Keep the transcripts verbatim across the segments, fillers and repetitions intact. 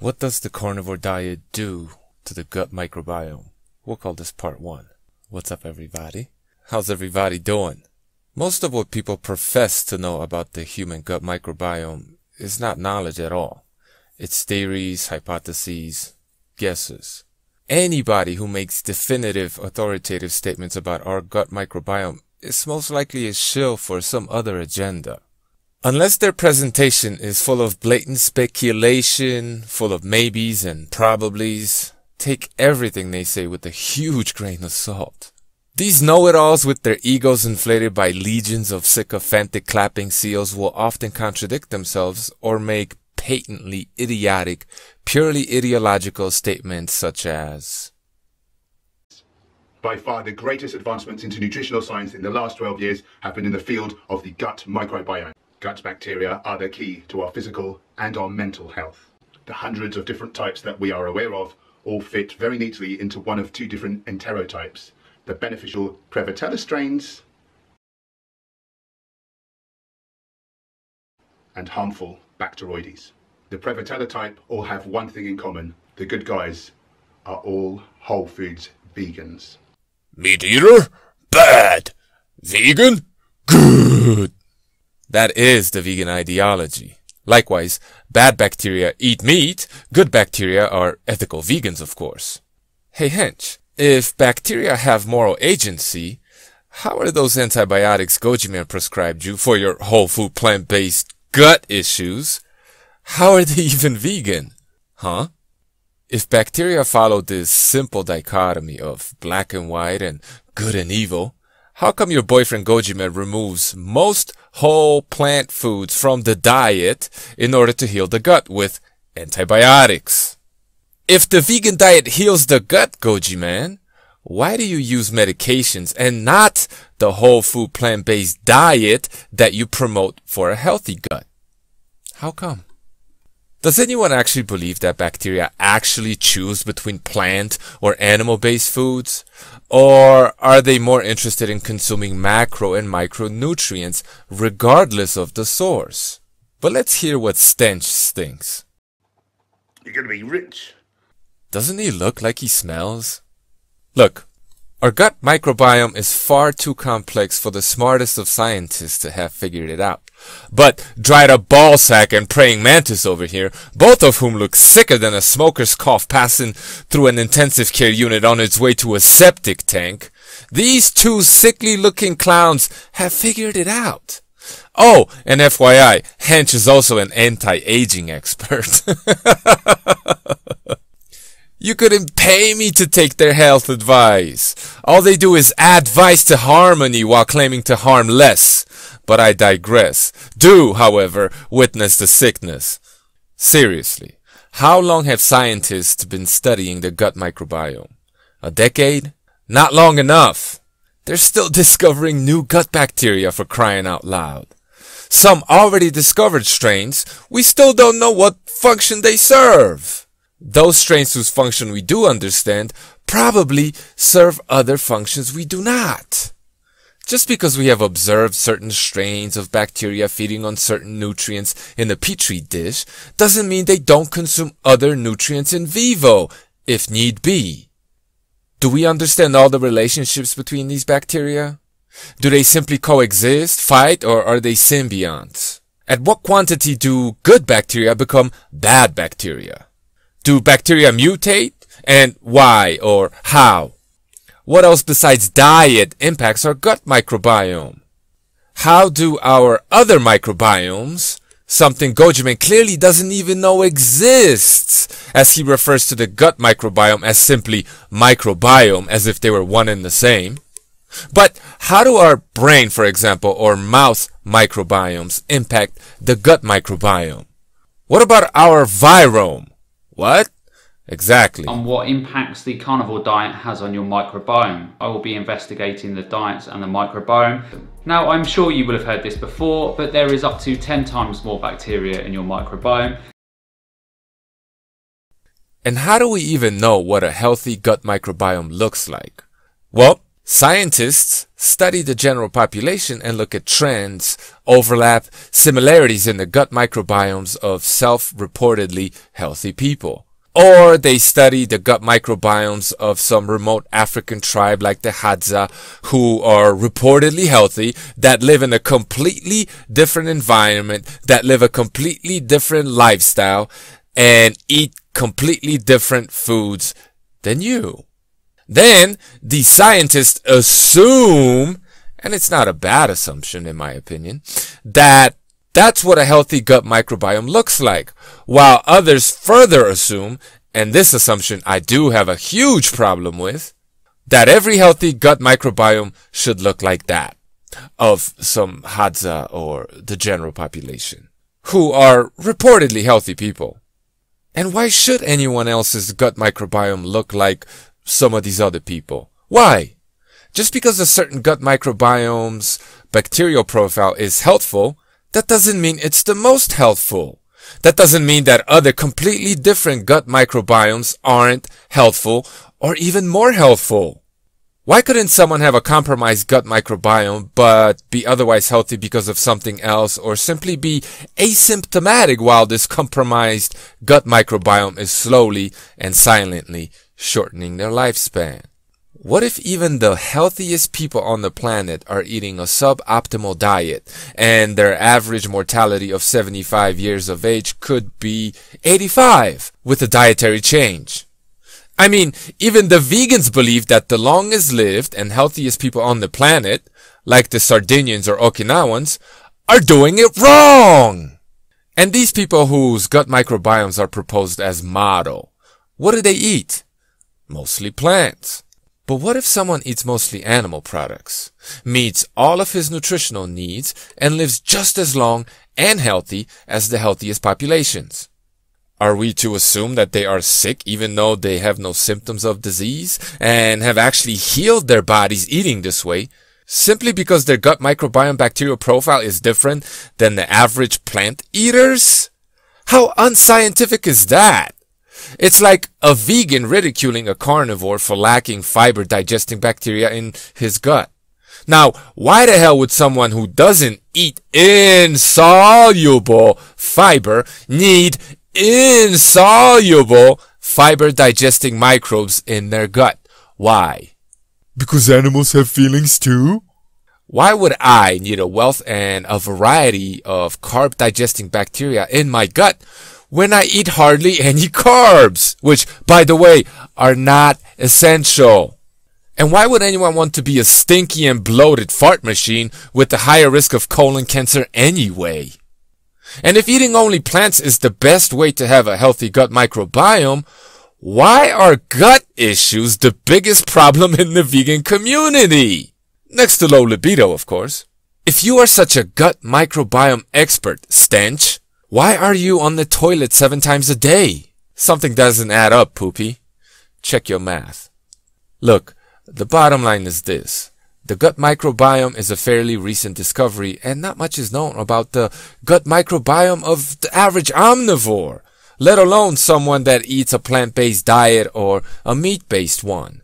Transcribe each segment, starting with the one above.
What does the carnivore diet do to the gut microbiome? We'll call this part one. What's up, everybody? How's everybody doing? Most of what people profess to know about the human gut microbiome is not knowledge at all. It's theories, hypotheses, guesses. Anybody who makes definitive, authoritative statements about our gut microbiome is most likely a shill for some other agenda. Unless their presentation is full of blatant speculation, full of maybes and probablys, take everything they say with a huge grain of salt. These know-it-alls with their egos inflated by legions of sycophantic clapping seals will often contradict themselves or make patently idiotic, purely ideological statements such as, by far the greatest advancements into nutritional science in the last twelve years have been in the field of the gut microbiome. Gut bacteria are the key to our physical and our mental health. The hundreds of different types that we are aware of all fit very neatly into one of two different enterotypes, the beneficial Prevotella strains and harmful bacteroides. The Prevotella type all have one thing in common. The good guys are all whole foods vegans. Meat eater? Bad! Vegan? Good! That is the vegan ideology. Likewise, bad bacteria eat meat, good bacteria are ethical vegans, of course. Hey Hench, if bacteria have moral agency, how are those antibiotics Gojiman prescribed you for your whole food plant-based gut issues? How are they even vegan? Huh? If bacteria follow this simple dichotomy of black and white and good and evil, how come your boyfriend Gojiman removes most whole plant foods from the diet in order to heal the gut with antibiotics? If the vegan diet heals the gut, Gojiman, why do you use medications and not the whole food plant-based diet that you promote for a healthy gut? How come? Does anyone actually believe that bacteria actually choose between plant or animal-based foods? Or are they more interested in consuming macro and micronutrients regardless of the source? But let's hear what Stench thinks. You're gonna be rich. Doesn't he look like he smells? Look, our gut microbiome is far too complex for the smartest of scientists to have figured it out. But dried up ballsack and praying mantis over here, both of whom look sicker than a smoker's cough passing through an intensive care unit on its way to a septic tank, these two sickly-looking clowns have figured it out. Oh, and F Y I, Hench is also an anti-aging expert. You couldn't pay me to take their health advice. All they do is add vice to harmony while claiming to harm less. But I digress. Do, however, witness the sickness. Seriously, how long have scientists been studying the gut microbiome? A decade? Not long enough. They're still discovering new gut bacteria, for crying out loud. Some already discovered strains, we still don't know what function they serve. Those strains whose function we do understand probably serve other functions we do not. Just because we have observed certain strains of bacteria feeding on certain nutrients in a petri dish doesn't mean they don't consume other nutrients in vivo, if need be. Do we understand all the relationships between these bacteria? Do they simply coexist, fight, or are they symbionts? At what quantity do good bacteria become bad bacteria? Do bacteria mutate? And why or how? What else besides diet impacts our gut microbiome? How do our other microbiomes, something Gojiman clearly doesn't even know exists, as he refers to the gut microbiome as simply microbiome, as if they were one and the same? But how do our brain, for example, or mouth microbiomes impact the gut microbiome? What about our virome? What? Exactly. On what impacts the carnivore diet has on your microbiome. I will be investigating the diets and the microbiome. Now, I'm sure you will have heard this before, but there is up to ten times more bacteria in your microbiome. And how do we even know what a healthy gut microbiome looks like? Well, Scientists study the general population and look at trends, overlap, similarities in the gut microbiomes of self-reportedly healthy people. Or they study the gut microbiomes of some remote African tribe like the Hadza, who are reportedly healthy, that live in a completely different environment, that live a completely different lifestyle, and eat completely different foods than you. Then the scientists assume, and it's not a bad assumption in my opinion, that that's what a healthy gut microbiome looks like, while others further assume, and this assumption I do have a huge problem with, that every healthy gut microbiome should look like that of some Hadza or the general population, who are reportedly healthy people. And why should anyone else's gut microbiome look like some of these other people? Why? Just because a certain gut microbiome's bacterial profile is healthful, that doesn't mean it's the most healthful. That doesn't mean that other completely different gut microbiomes aren't healthful or even more healthful. Why couldn't someone have a compromised gut microbiome but be otherwise healthy because of something else, or simply be asymptomatic while this compromised gut microbiome is slowly and silently shortening their lifespan? What if even the healthiest people on the planet are eating a suboptimal diet and their average mortality of seventy-five years of age could be eighty-five with a dietary change? I mean, even the vegans believe that the longest lived and healthiest people on the planet, like the Sardinians or Okinawans, are doing it wrong! And these people whose gut microbiomes are proposed as model, what do they eat? Mostly plants. But what if someone eats mostly animal products, meets all of his nutritional needs, and lives just as long and healthy as the healthiest populations? Are we to assume that they are sick even though they have no symptoms of disease and have actually healed their bodies eating this way, simply because their gut microbiome bacterial profile is different than the average plant eaters? How unscientific is that? It's like a vegan ridiculing a carnivore for lacking fiber-digesting bacteria in his gut. Now, why the hell would someone who doesn't eat insoluble fiber need insoluble fiber-digesting microbes in their gut? Why? Because animals have feelings too? Why would I need a wealth and a variety of carb-digesting bacteria in my gut when I eat hardly any carbs, which, by the way, are not essential? And why would anyone want to be a stinky and bloated fart machine with a higher risk of colon cancer anyway? And if eating only plants is the best way to have a healthy gut microbiome, why are gut issues the biggest problem in the vegan community? Next to low libido, of course. If you are such a gut microbiome expert, Stench, why are you on the toilet seven times a day? Something doesn't add up, Poopy. Check your math. Look, the bottom line is this. The gut microbiome is a fairly recent discovery, and not much is known about the gut microbiome of the average omnivore, let alone someone that eats a plant-based diet or a meat-based one.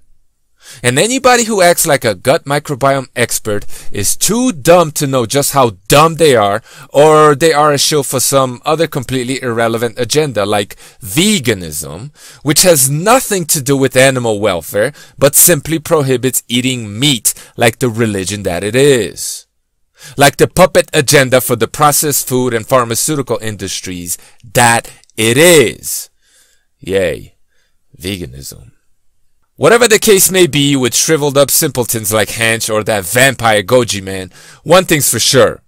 And anybody who acts like a gut microbiome expert is too dumb to know just how dumb they are, or they are a shill for some other completely irrelevant agenda like veganism, which has nothing to do with animal welfare, but simply prohibits eating meat like the religion that it is. Like the puppet agenda for the processed food and pharmaceutical industries that it is. Yay, veganism. Whatever the case may be with shriveled up simpletons like Hench or that vampire Gojiman, one thing's for sure.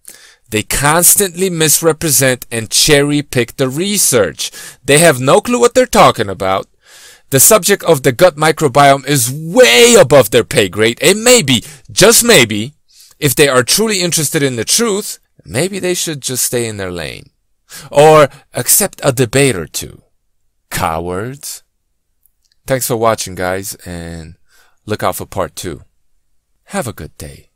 They constantly misrepresent and cherry pick the research. They have no clue what they're talking about. The subject of the gut microbiome is way above their pay grade, and maybe, just maybe, if they are truly interested in the truth, maybe they should just stay in their lane. Or accept a debate or two. Cowards. Thanks for watching, guys, and look out for part two. Have a good day.